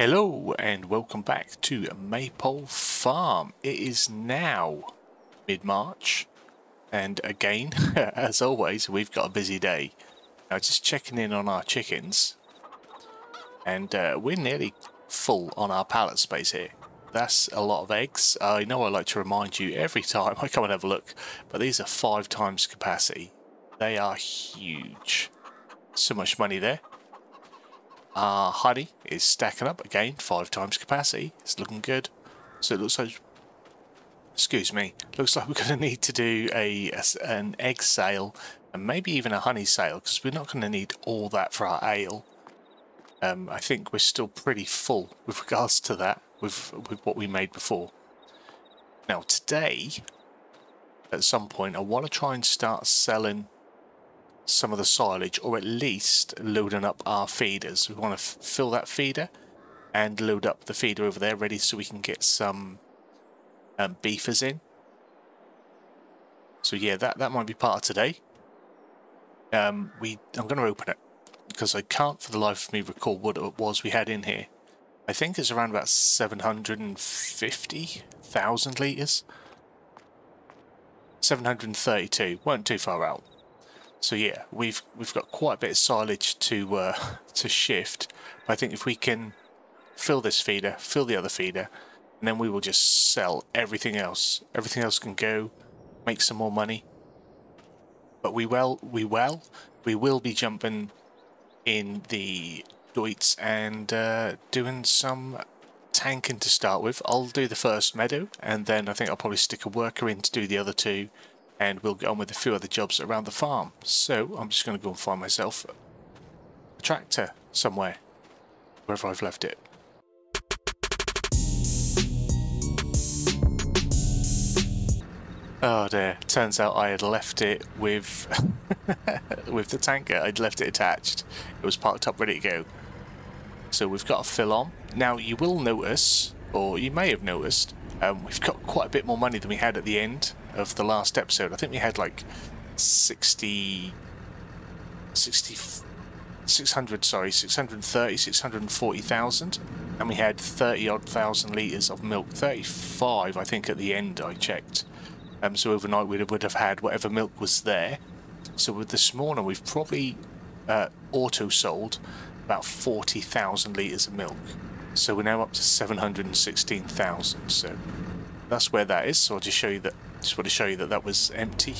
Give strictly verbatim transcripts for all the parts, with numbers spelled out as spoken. Hello and welcome back to Maypole Farm. It is now mid-March and again, as always, we've got a busy day. Now just checking in on our chickens and uh, we're nearly full on our pallet space here. That's a lot of eggs. I know I like to remind you every time I come and have a look, but these are five times capacity. They are huge. So much money there. Our honey is stacking up again, five times capacity. It's looking good. So it looks like, excuse me, looks like we're going to need to do a, a an egg sale and maybe even a honey sale because we're not going to need all that for our ale. Um, I think we're still pretty full with regards to that with, with what we made before. Now today, at some point, I want to try and start selling some of the silage, or at least loading up our feeders. We want to fill that feeder and load up the feeder over there ready so we can get some um, beefers in. So yeah, that, that might be part of today. Um, we I'm going to open it because I can't for the life of me recall what it was we had in here. I think it's around about seven hundred fifty thousand litres. seven hundred thirty-two, weren't too far out. So yeah, we've we've got quite a bit of silage to uh, to shift. But I think if we can fill this feeder, fill the other feeder, and then we will just sell everything else. Everything else can go, make some more money. But we will we will we will be jumping in the Deutz and uh, doing some tanking to start with. I'll do the first meadow, and then I think I'll probably stick a worker in to do the other two. And we'll get on with a few other jobs around the farm. So I'm just going to go and find myself a tractor somewhere, wherever I've left it. Oh dear, turns out I had left it with with the tanker. I'd left it attached. It was parked up ready to go. So we've got a fill on. Now you will notice, or you may have noticed, um, we've got quite a bit more money than we had at the end of the last episode. I think we had like sixty, sixty, six hundred, sorry, six hundred thirty, six hundred forty thousand, and we had thirty odd thousand litres of milk, thirty-five I think at the end I checked. Um, so overnight we would have had whatever milk was there. So with this morning we've probably uh, auto sold about forty thousand litres of milk. So we're now up to seven hundred sixteen thousand. So that's where that is. So I'll just show you that. Just want to show you that that was empty.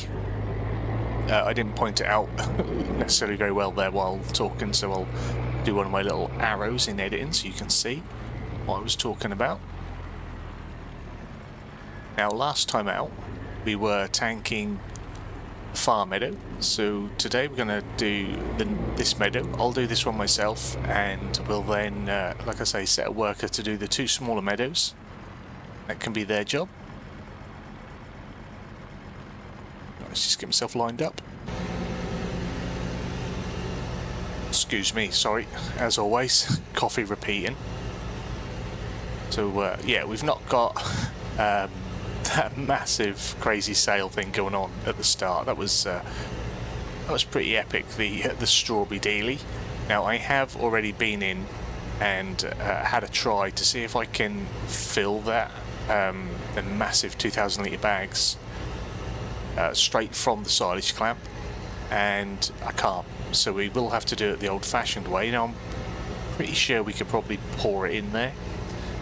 Uh, I didn't point it out necessarily very well there while talking, so I'll do one of my little arrows in editing so you can see what I was talking about. Now, last time out, we were tanking the farm meadow, so today we're going to do the, this meadow. I'll do this one myself, and we'll then, uh, like I say, set a worker to do the two smaller meadows. That can be their job. Let's just get myself lined up. Excuse me, sorry, as always, coffee repeating. So, uh, yeah, we've not got um, that massive crazy sale thing going on at the start. That was uh, that was pretty epic, the, uh, the Strawberry Daily. Now, I have already been in and uh, had a try to see if I can fill that um, the massive two thousand litre bags Uh, straight from the silage clamp, and I can't, so we will have to do it the old-fashioned way. Now I'm pretty sure we could probably pour it in there,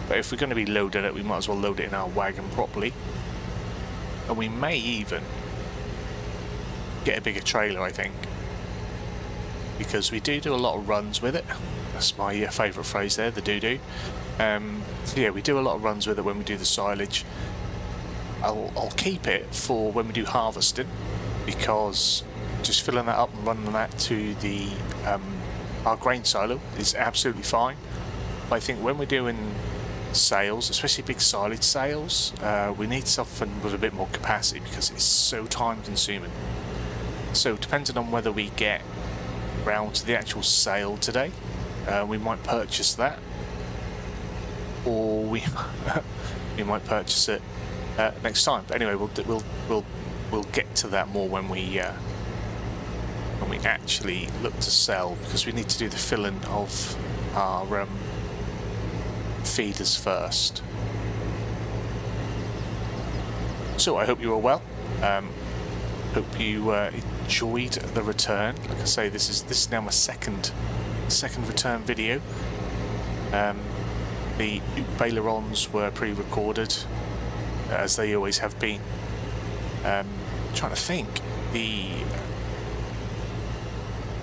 but if we're going to be loading it we might as well load it in our wagon properly, and we may even get a bigger trailer, I think, because we do do a lot of runs with it. That's my uh, favourite phrase there, the doo-doo. Um, so yeah, we do a lot of runs with it when we do the silage. I'll, I'll keep it for when we do harvesting, because just filling that up and running that to the um, our grain silo is absolutely fine. But I think when we're doing sales, especially big silage sales, uh, we need something with a bit more capacity because it's so time consuming. So depending on whether we get round to the actual sale today, uh, we might purchase that, or we we might purchase it Uh, next time. But anyway, we'll we'll we'll we'll get to that more when we uh, when we actually look to sell, because we need to do the filling of our um, feeders first. So I hope you are well. Um, hope you uh, enjoyed the return. Like I say, this is this is now my second second return video. Um, the Baylorons were pre-recorded, as they always have been. Um, I'm trying to think, the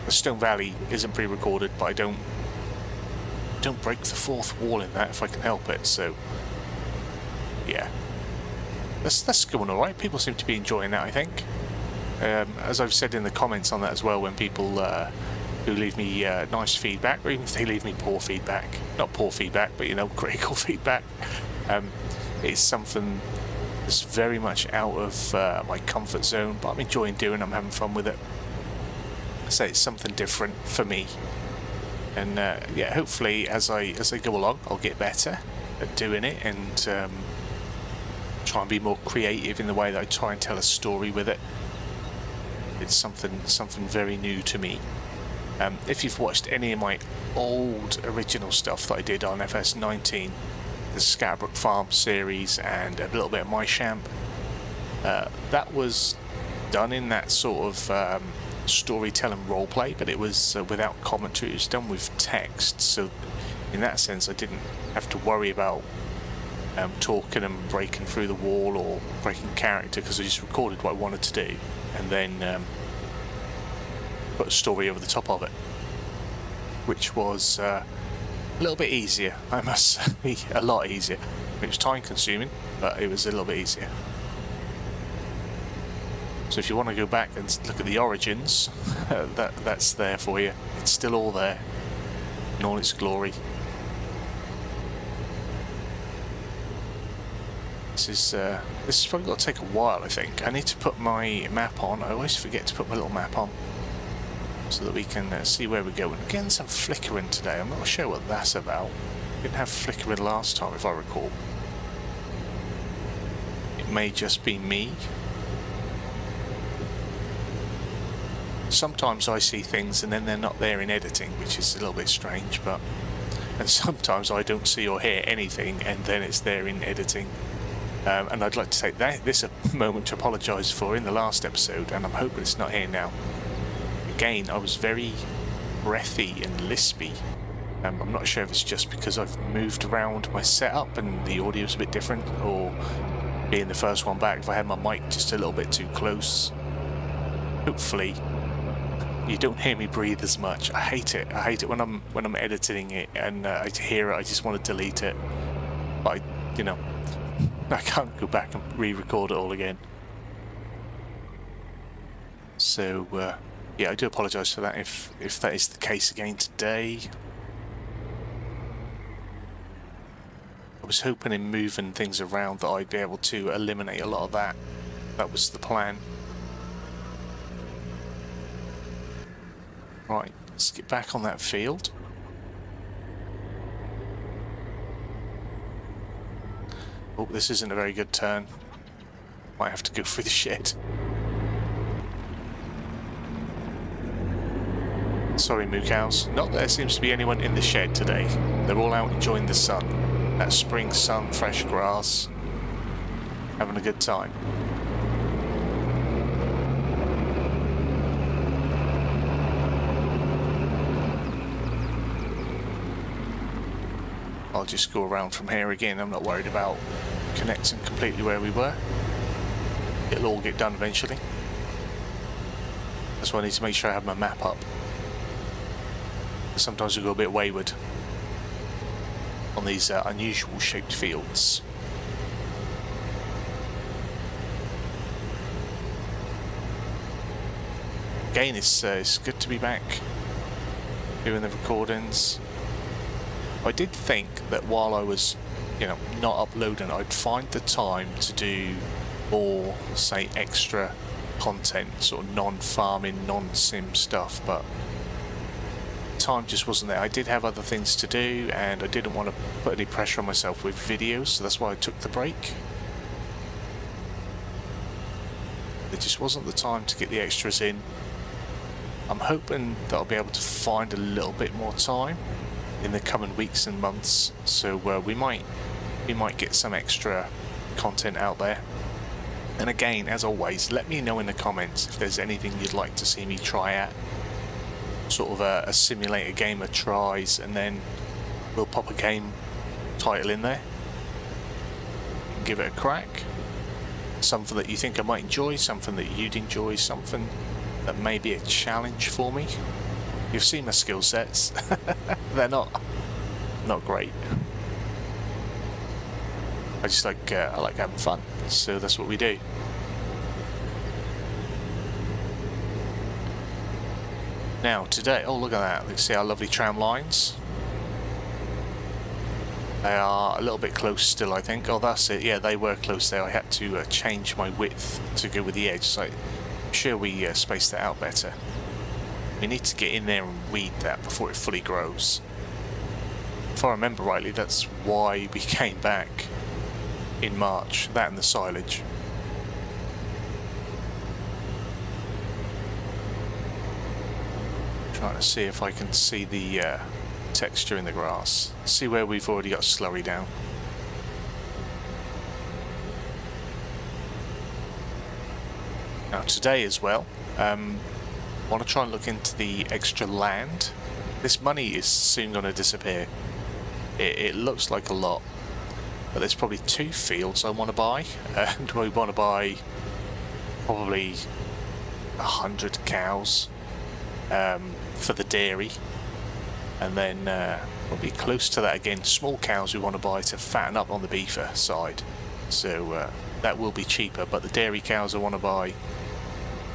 the Stone Valley isn't pre-recorded, but I don't don't break the fourth wall in that if I can help it. So yeah, that's that's going all right. People seem to be enjoying that, I think. Um, as I've said in the comments on that as well, when people uh, who leave me uh, nice feedback, or even if they leave me poor feedback, not poor feedback, but you know, critical feedback, um, it's something that's very much out of uh, my comfort zone, but I'm enjoying doing. I'm having fun with it. I say it's something different for me, and uh, yeah, hopefully as I as I go along, I'll get better at doing it and um, try and be more creative in the way that I try and tell a story with it. It's something something very new to me. Um, if you've watched any of my old original stuff that I did on F S nineteen, the Scabrook Farm series, and a little bit of My Shamp, uh, that was done in that sort of um, storytelling roleplay, but it was uh, without commentary. It was done with text, so in that sense I didn't have to worry about um, talking and breaking through the wall or breaking character, because I just recorded what I wanted to do and then um, put a story over the top of it, which was uh, a little bit easier, I must say. A lot easier. It was time consuming, but it was a little bit easier. So if you want to go back and look at the origins, that that's there for you. It's still all there in all its glory. This is uh, this is probably going to take a while, I think. I need to put my map on. I always forget to put my little map on, so that we can uh, see where we're going. Again, some flickering today. I'm not sure what that's about. Didn't have flickering last time, if I recall. It may just be me. Sometimes I see things and then they're not there in editing, which is a little bit strange, but... And sometimes I don't see or hear anything and then it's there in editing. Um, and I'd like to take that, this a moment to apologise for in the last episode, and I'm hoping it's not here now. Again, I was very breathy and lispy. Um, I'm not sure if it's just because I've moved around my setup and the audio's a bit different, or being the first one back, if I had my mic just a little bit too close. Hopefully you don't hear me breathe as much. I hate it. I hate it when I'm when I'm editing it and uh, I hear it. I just want to delete it. But I, you know, I can't go back and re-record it all again. So uh, yeah, I do apologise for that if if that is the case again today. I was hoping in moving things around that I'd be able to eliminate a lot of that. That was the plan. Right, let's get back on that field. Oh, this isn't a very good turn. Might have to go through the shed. Sorry, moo cows. Not that there seems to be anyone in the shed today. They're all out enjoying the sun. That spring sun, fresh grass. Having a good time. I'll just go around from here again. I'm not worried about connecting completely where we were. It'll all get done eventually. That's why I need to make sure I have my map up. Sometimes we go a bit wayward on these uh, unusual shaped fields. Again, it's, uh, it's good to be back doing the recordings. I did think that while I was, you know, not uploading, I'd find the time to do more, say, extra content, sort of non-farming, non-sim stuff, but time just wasn't there. I did have other things to do, and I didn't want to put any pressure on myself with videos, so that's why I took the break. There just wasn't the time to get the extras in. I'm hoping that I'll be able to find a little bit more time in the coming weeks and months, so uh, we might we might get some extra content out there. And again, as always, let me know in the comments if there's anything you'd like to see me try at. Sort of a, a simulator game of tries, and then we'll pop a game title in there and give it a crack. Something that you think I might enjoy, something that you'd enjoy, something that may be a challenge for me. You've seen my skill sets. They're not not great. I just like uh, I like having fun, so that's what we do. Now today, oh look at that! Let's see our lovely tram lines. They are a little bit close still, I think. Oh, that's it. Yeah, they were close there. I had to uh, change my width to go with the edge. So I'm sure we uh, spaced that out better. We need to get in there and weed that before it fully grows. If I remember rightly, that's why we came back in March. That and the silage. Trying to see if I can see the uh, texture in the grass. See where we've already got slurry down. Now today as well, um, I want to try and look into the extra land. This money is soon going to disappear. It, it looks like a lot, but there's probably two fields I want to buy, and we want to buy probably a hundred cows um, for the dairy. And then uh, we'll be close to that again. Small cows we want to buy to fatten up on the beaver side. So uh, that will be cheaper. But the dairy cows I want to buy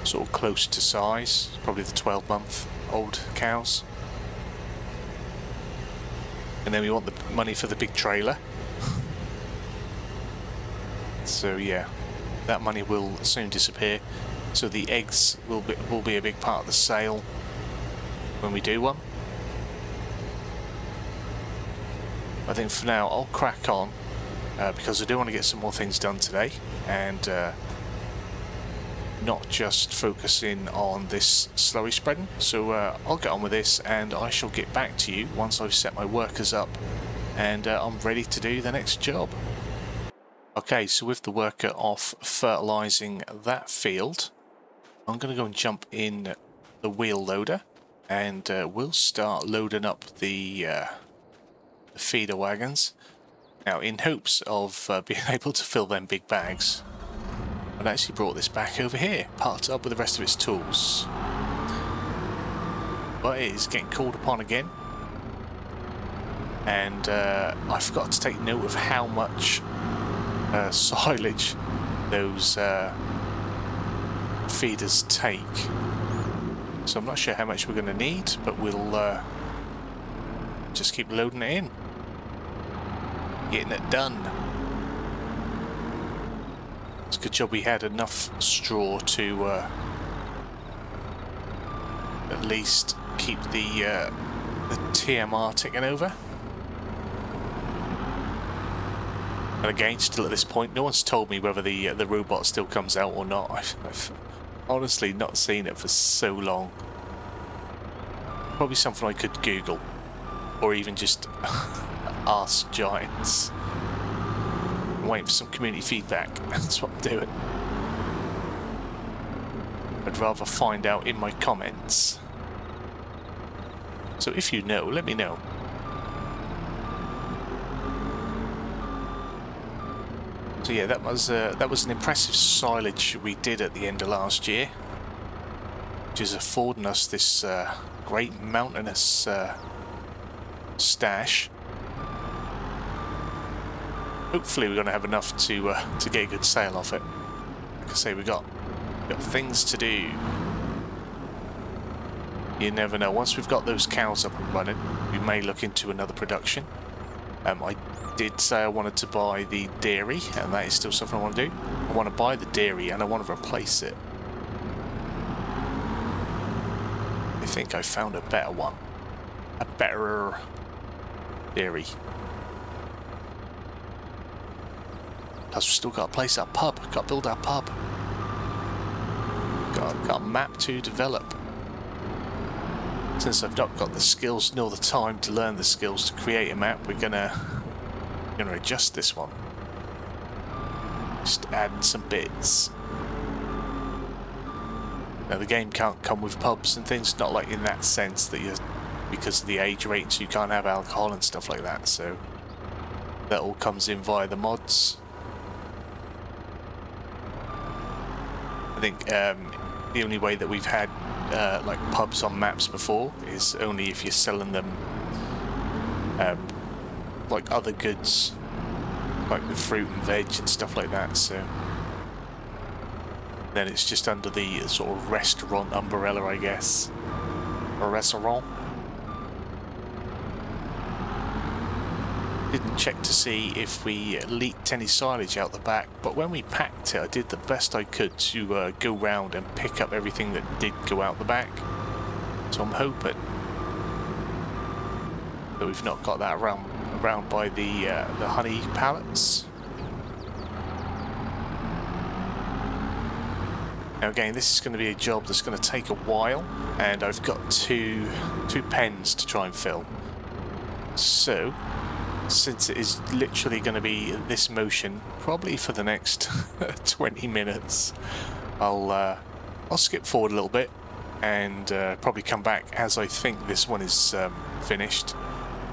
sort of close to size. Probably the twelve month old cows. And then we want the money for the big trailer. So yeah, that money will soon disappear. So the eggs will be, will be a big part of the sale when we do one. I think for now I'll crack on uh, because I do want to get some more things done today, and uh, not just focusing on this slurry spreading. So uh, I'll get on with this, and I shall get back to you once I've set my workers up and uh, I'm ready to do the next job. Okay, so with the worker off fertilizing that field, I'm going to go and jump in the wheel loader, and uh, we'll start loading up the Uh, feeder wagons now in hopes of uh, being able to fill them big bags. I've actually brought this back over here, parked up with the rest of its tools, but it is getting called upon again, and uh, I forgot to take note of how much uh, silage those uh, feeders take, so I'm not sure how much we're going to need, but we'll uh, just keep loading it in. Getting it done. It's a good job we had enough straw to uh, at least keep the, uh, the T M R ticking over. And again, still at this point, no one's told me whether the uh, the robot still comes out or not. I've, I've honestly not seen it for so long. Probably something I could Google, or even just ask giants. I'm waiting for some community feedback. That's what I'm doing. I'd rather find out in my comments. So if you know, let me know. So yeah, that was uh, that was an impressive silage we did at the end of last year, which is affording us this uh, great mountainous Uh, stash. Hopefully we're going to have enough to uh, to get a good sale off it. Like I say, we've got, we've got things to do. You never know. Once we've got those cows up and running, we may look into another production. Um, I did say I wanted to buy the dairy, and that is still something I want to do. I want to buy the dairy and I want to replace it. I think I found a better one. A better dairy. Plus we've still got to place our pub, got to build our pub. Got, got a map to develop. since I've not got the skills nor the time to learn the skills to create a map, we're gonna, gonna adjust this one. Just add some bits. Now the game can't come with pubs and things, not like in that sense that you, because of the age rates, you can't have alcohol and stuff like that, so that all comes in via the mods. I think um, the only way that we've had uh, like pubs on maps before is only if you're selling them um, like other goods, like the fruit and veg and stuff like that, so then it's just under the sort of restaurant umbrella, I guess. Or restaurant. Didn't check to see if we leaked any silage out the back, but when we packed it, I did the best I could to uh, go round and pick up everything that did go out the back. So I'm hoping that we've not got that around, around by the, uh, the honey pallets. Now again, this is going to be a job that's going to take a while, and I've got two, two pens to try and fill. So, since it is literally going to be this motion, probably for the next twenty minutes, I'll, uh, I'll skip forward a little bit and uh, probably come back as I think this one is um, finished.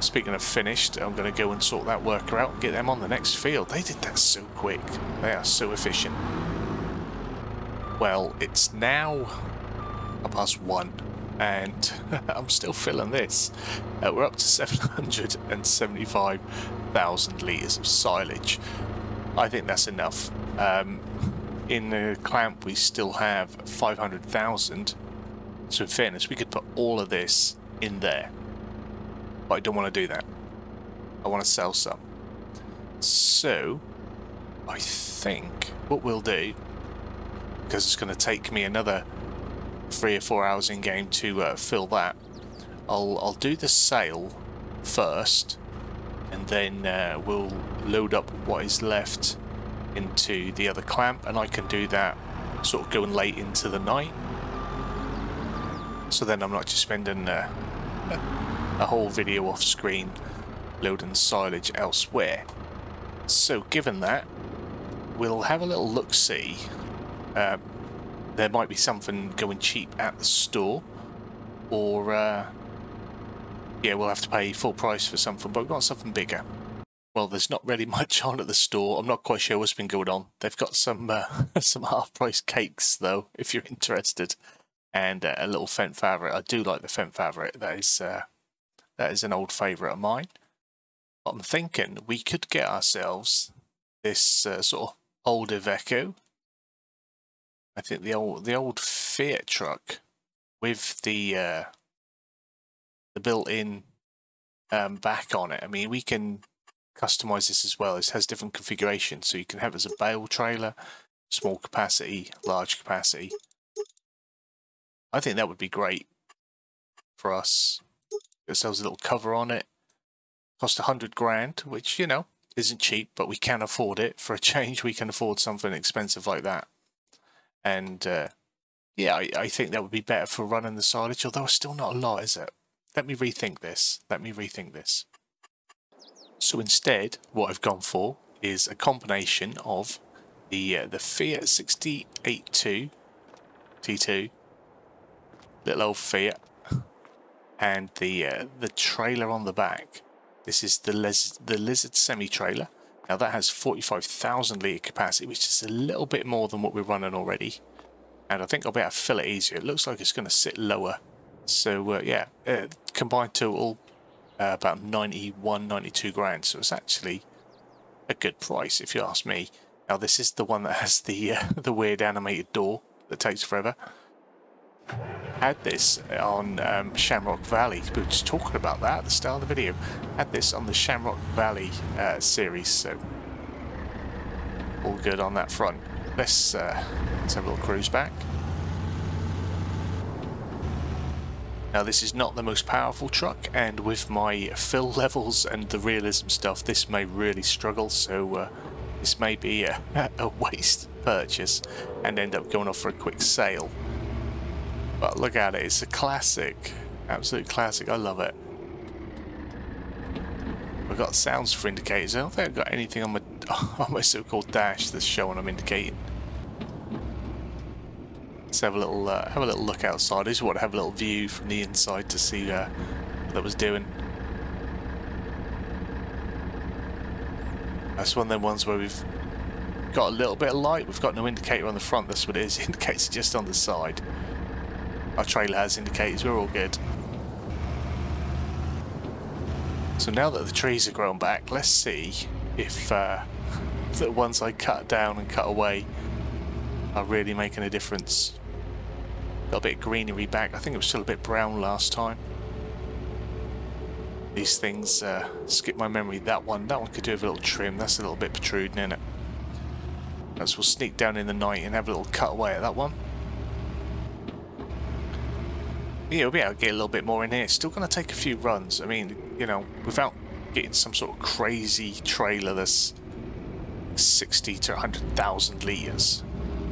Speaking of finished, I'm going to go and sort that worker out and get them on the next field. They did that so quick. They are so efficient. Well, it's now past one, and I'm still filling this. Uh, we're up to seven hundred seventy-five thousand litres of silage. I think that's enough. Um, in the clamp, we still have five hundred thousand. So in fairness, we could put all of this in there. But I don't want to do that. I want to sell some. So, I think what we'll do, because it's going to take me another three or four hours in game to uh, fill that, I'll, I'll do the sale first, and then uh, we'll load up what is left into the other clamp, and I can do that sort of going late into the night, so then I'm not just spending uh, a whole video off screen loading silage elsewhere. So given that, we'll have a little look-see. Uh, there might be something going cheap at the store, or uh, yeah, we'll have to pay full price for something, but we've got something bigger. Well, there's not really much on at the store. I'm not quite sure what's been going on. They've got some uh, some half-price cakes, though, if you're interested, and uh, a little Fendt Favorit. I do like the Fendt Favorit. That is, uh, that is an old favourite of mine. But I'm thinking we could get ourselves this uh, sort of older Iveco. I think the old the old Fiat truck with the uh, the built-in um, back on it. I mean, we can customize this as well. It has different configurations, so you can have it as a bale trailer, small capacity, large capacity. I think that would be great for us. Get ourselves a little cover on it. Cost a hundred grand, which, you know, isn't cheap, but we can afford it. For a change, we can afford something expensive like that. And, uh, yeah, I, I think that would be better for running the silage, although it's still not a lot, is it? Let me rethink this. Let me rethink this. So instead, what I've gone for is a combination of the uh, the Fiat six eighty-two T two, little old Fiat, and the uh, the trailer on the back. This is the, Liz the Lizard semi-trailer. Now that has forty-five thousand litre capacity, which is a little bit more than what we're running already. And I think I'll be able to fill it easier. It looks like it's going to sit lower. So uh, yeah, uh, combined total uh, about ninety-one, ninety-two grand. So it's actually a good price if you ask me. Now this is the one that has the, uh, the weird animated door that takes forever. Had this on um, Shamrock Valley. We were just talking about that at the start of the video. Had this on the Shamrock Valley uh, series, so all good on that front. Let's, uh, let's have a little cruise back. Now this is not the most powerful truck, and with my fill levels and the realism stuff, this may really struggle, so uh, this may be a, a waste purchase and end up going off for a quick sale. But look at it, it's a classic Absolute classic. I love it. I've got sounds for indicators. I don't think I've got anything on my on my so-called dash that's showing I'm indicating. Let's have a little uh, have a little look outside. I just want to have a little view from the inside to see uh, what that was doing. That's one of them ones where we've got a little bit of light. We've got no indicator on the front. That's what it is. Indicates just on the side. Our trailer has indicators. We're all good. So now that the trees are grown back, let's see if uh, the ones I cut down and cut away are really making a difference. Got a bit of greenery back. I think it was still a bit brown last time. These things uh, skip my memory. That one, that one could do with a little trim. That's a little bit protruding, isn't it? Perhaps we'll sneak down in the night and have a little cut away at that one. Yeah, we'll be able to get a little bit more in here. It's still going to take a few runs. I mean, you know, without getting some sort of crazy trailer that's sixty to a hundred thousand litres,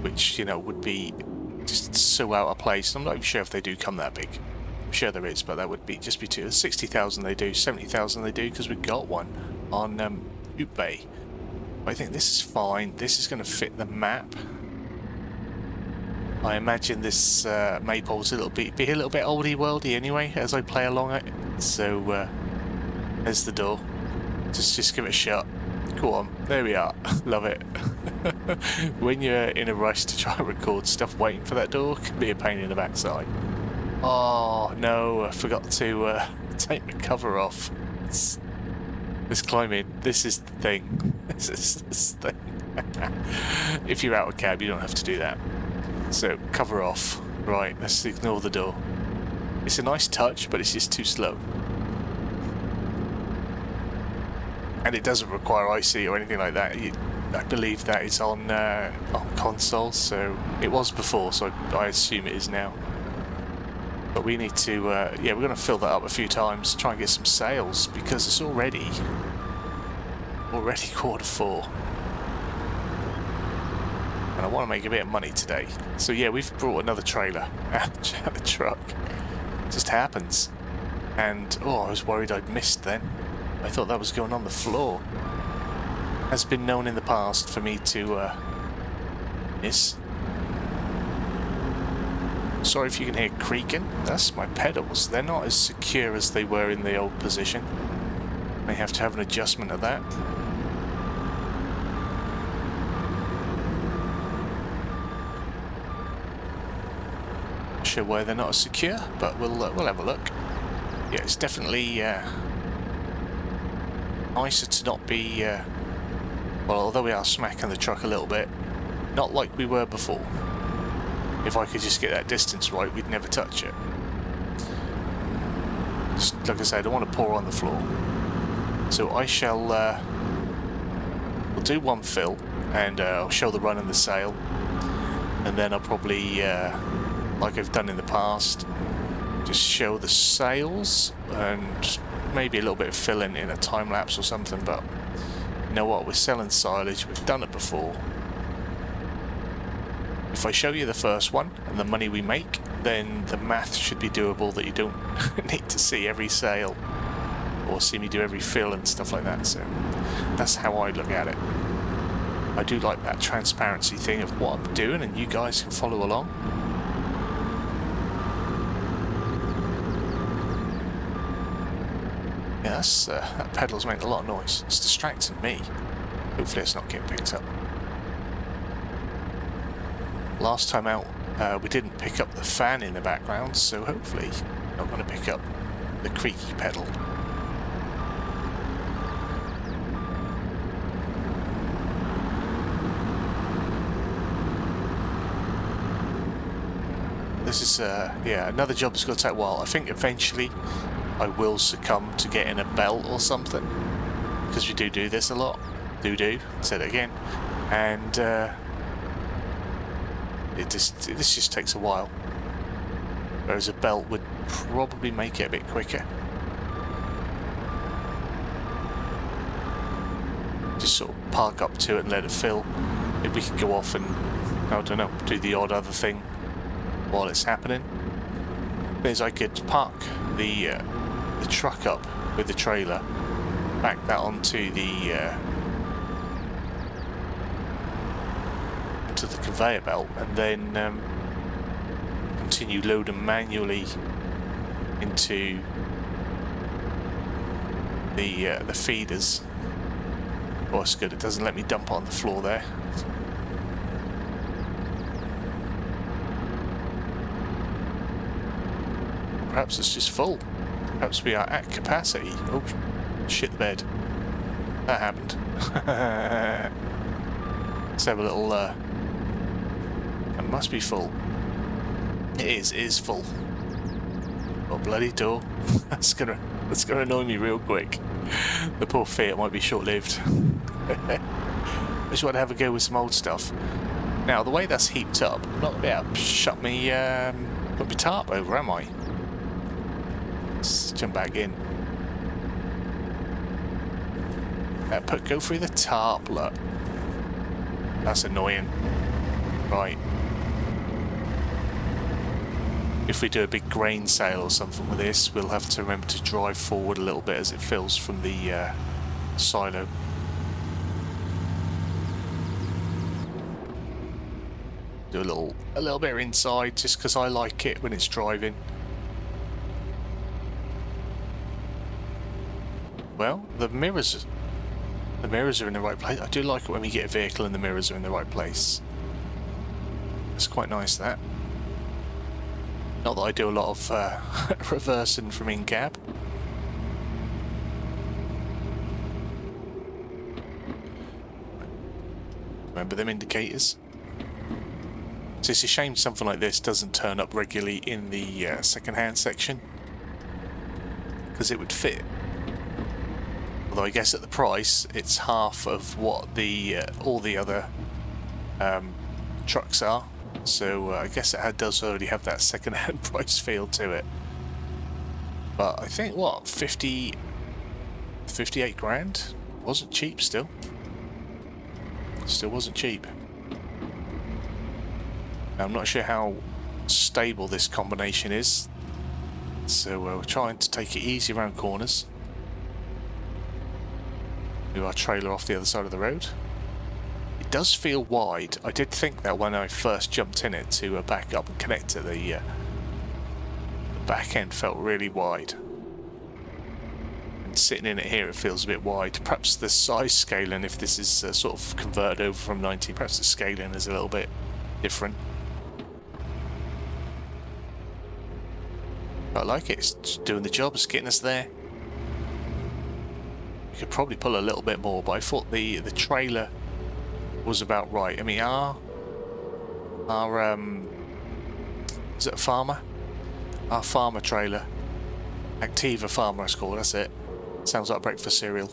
which, you know, would be just so out of place. I'm not even sure if they do come that big. I'm sure there is, but that would be just be too... sixty thousand they do, seventy thousand they do, because we've got one on um, Hoop Bay. I think this is fine. This is going to fit the map. I imagine this uh, Maypole's a little bit, be a little bit oldie-worldy anyway as I play along it. So uh, there's the door. Just, just give it a shot. Go on. There we are. Love it. When you're in a rush to try and record stuff, waiting for that door can be a pain in the backside. Oh no! I forgot to uh, take the cover off. It's, This climbing, this is the thing. This is this thing. If you're out of cab, you don't have to do that. So, cover off. Right, let's ignore the door. It's a nice touch, but it's just too slow. And it doesn't require I C or anything like that. You, I believe that is on, uh, on console, so it was before, so I, I assume it is now. But we need to, uh, yeah, we're going to fill that up a few times, try and get some sales, because it's already, already quarter four. And I want to make a bit of money today. So yeah, we've brought another trailer out of the truck. It just happens. And, oh, I was worried I'd missed then. I thought that was going on the floor. Has been known in the past for me to, uh, miss. Sorry if you can hear creaking. That's my pedals. They're not as secure as they were in the old position. May have to have an adjustment of that. Not sure why they're not as secure, but we'll uh, we'll have a look. Yeah, it's definitely uh, nicer to not be. Uh, well, although we are smacking the truck a little bit, not like we were before. If I could just get that distance right, we'd never touch it. Just, like I say, I don't want to pour on the floor. So I shall... Uh, we'll do one fill, and uh, I'll show the run and the sale. And then I'll probably, uh, like I've done in the past, just show the sales, and maybe a little bit of filling in a time-lapse or something, but... You know what, we're selling silage, we've done it before. If I show you the first one and the money we make, then the math should be doable that you don't need to see every sale or see me do every fill and stuff like that. So that's how I look at it. I do like that transparency thing of what I'm doing and you guys can follow along. Yeah, that's, uh, that pedal's making a lot of noise. It's distracting me. Hopefully it's not getting picked up. Last time out, uh, we didn't pick up the fan in the background, so hopefully I'm going to pick up the creaky pedal. This is, uh, yeah, another job that's going to take a while. I think eventually I will succumb to getting a belt or something, because we do do this a lot. Do do, said it again. And, uh... It just, it, this just takes a while, whereas a belt would probably make it a bit quicker. Just sort of park up to it and let it fill. If we could go off and, I don't know, do the odd other thing while it's happening. is I could park the uh, the truck up with the trailer, back that onto the uh, to the conveyor belt, and then um, continue loading manually into the uh, the feeders. Oh, it's good. It doesn't let me dump on the floor there. Perhaps it's just full. Perhaps we are at capacity. Oh, shit the bed. That happened. Let's have a little... Uh, it must be full. It is, it is full. Oh, bloody door. That's gonna, that's gonna annoy me real quick. The poor Fiat might be short-lived. I just want to have a go with some old stuff. Now, the way that's heaped up, I'm not going to be able to shut me, um, put my tarp over, am I? Let's jump back in. Uh, put, go through the tarp, look. That's annoying. Right. If we do a big grain sale or something with this, we'll have to remember to drive forward a little bit as it fills from the uh, silo. Do a little, a little bit inside, just because I like it when it's driving. Well, the mirrors, the mirrors are in the right place. I do like it when we get a vehicle and the mirrors are in the right place. It's quite nice, that. Not that I do a lot of uh, reversing from in-cab. Remember them indicators? So it's a shame something like this doesn't turn up regularly in the uh, second-hand section. Because it would fit. Although I guess at the price, it's half of what the uh, all the other um, trucks are. So uh, I guess it does already have that second-hand price feel to it. But I think, what, fifty, fifty-eight grand? Wasn't cheap still. Still wasn't cheap. Now, I'm not sure how stable this combination is. So uh, we're trying to take it easy around corners. Do our trailer off the other side of the road. It does feel wide. I did think that when I first jumped in it to uh, back up and connect to the, uh, the back end felt really wide. And sitting in it here, it feels a bit wide. Perhaps the size scaling, if this is uh, sort of converted over from nineteen, perhaps the scaling is a little bit different. But I like it. It's doing the job. It's getting us there. We could probably pull a little bit more, but I thought the the trailer was about right. I mean, our our um is it a farmer? Our farmer trailer, Activa Farmer it's called. That's it. Sounds like breakfast cereal.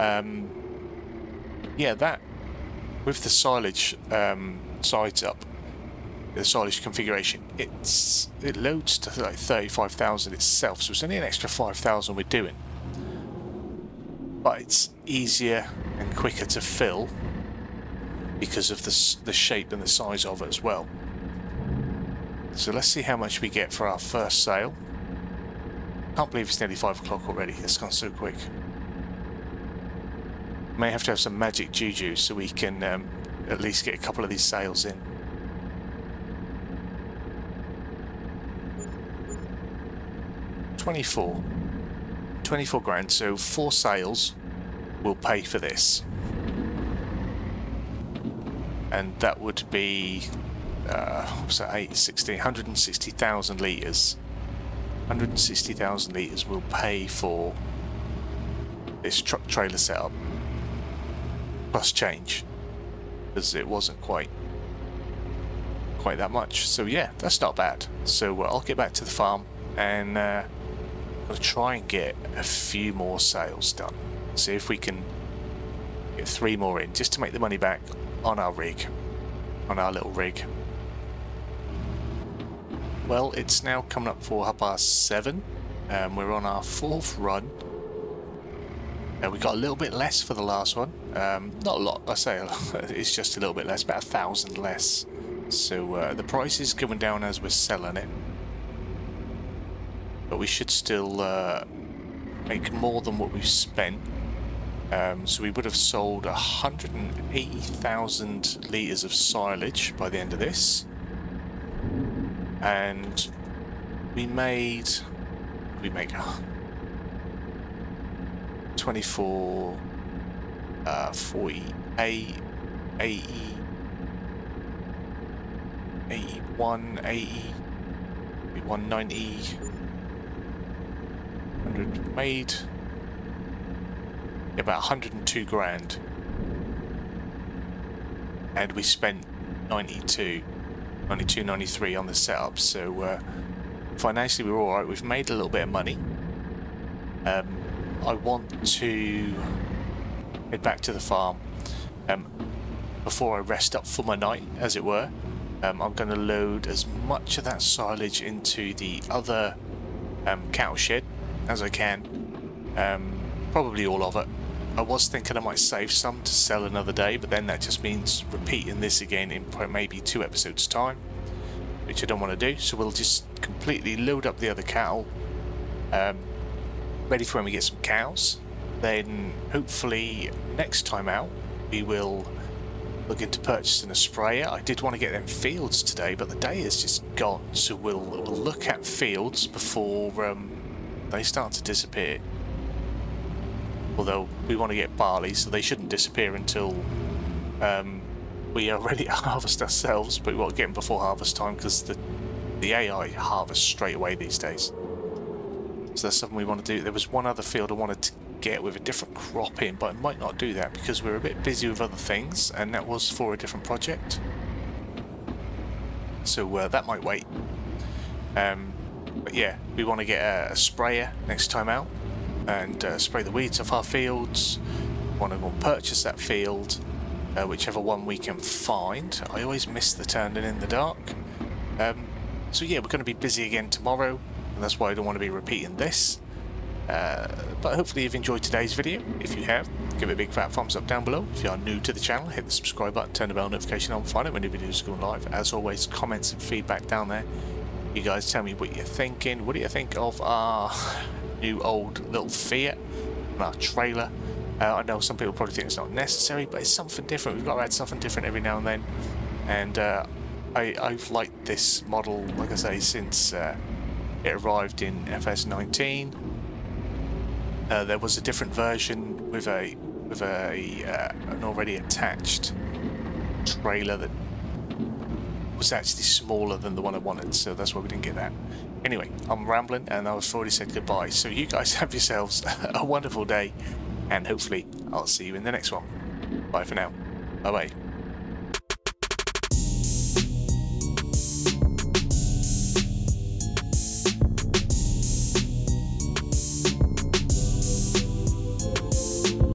Um, yeah, that with the silage um, sides up, the silage configuration, it's it loads to like thirty-five thousand itself. So it's only an extra five thousand we're doing, but it's easier and quicker to fill. Because of the, the shape and the size of it as well. So let's see how much we get for our first sale. Can't believe it's nearly five o'clock already. It's gone so quick. May have to have some magic juju so we can um, at least get a couple of these sales in. twenty-four. twenty-four grand, so four sales will pay for this. And that would be, uh, what's that, eight, sixteen, one hundred sixty thousand litres. one hundred sixty thousand litres will pay for this truck trailer setup. Plus change. Because it wasn't quite, quite that much. So yeah, that's not bad. So uh, I'll get back to the farm and uh, I'll try and get a few more sales done. See if we can get three more in, just to make the money back. On our rig, on our little rig. Well, it's now coming up for half past seven. Um, we're on our fourth run. Uh, we got a little bit less for the last one. Um, not a lot, I say. It's just a little bit less, about a thousand less. So uh, the price is going down as we're selling it. but we should still uh, make more than what we've spent. Um, so we would have sold one hundred eighty thousand litres of silage by the end of this. And we made, we make oh, twenty-four, uh, forty-eight, eighty, eighty-one, eighty, eighty-one, ninety, one hundred made. About one hundred and two grand, and we spent ninety-two, ninety-three on the setup, so uh, financially we we're all right. We've made a little bit of money. Um, I want to head back to the farm um, before I rest up for my night, as it were. Um, I'm going to load as much of that silage into the other um, cattle shed as I can, um, probably all of it. I was thinking I might save some to sell another day, but then that just means repeating this again in maybe two episodes time, which I don't want to do. So we'll just completely load up the other cattle, um, ready for when we get some cows. Then hopefully next time out we will look into purchasing a sprayer. I did want to get them fields today, but the day is just gone, so we'll, we'll look at fields before um, they start to disappear. Although we want to get barley, so they shouldn't disappear until um, we are ready to harvest ourselves, but we want to get them before harvest time because the, the A I harvests straight away these days. So that's something we want to do. There was one other field I wanted to get with a different crop in, but I might not do that because we're a bit busy with other things, and that was for a different project. So uh, that might wait. Um, but yeah, we want to get a, a sprayer next time out and uh, spray the weeds off our fields. Want to go and purchase that field, uh, whichever one we can find. I always miss the turning in the dark. Um, so yeah, we're going to be busy again tomorrow, and that's why I don't want to be repeating this. Uh, but hopefully you've enjoyed today's video. If you have, give it a big fat thumbs up down below. If you are new to the channel, hit the subscribe button, turn the bell notification on, find out when new videos are going live. As always, comments and feedback down there. You guys tell me what you're thinking. What do you think of our new old little Fiat and our trailer? uh, I know some people probably think it's not necessary, but it's something different. We've got to add something different every now and then, and uh, I, I've liked this model, like I say, since uh, it arrived in F S nineteen. Uh, there was a different version with a with a uh, an already attached trailer that was actually smaller than the one I wanted, so that's why we didn't get that. Anyway, I'm rambling, and I've already said goodbye, so you guys have yourselves a wonderful day, and hopefully I'll see you in the next one. Bye for now. Bye-bye.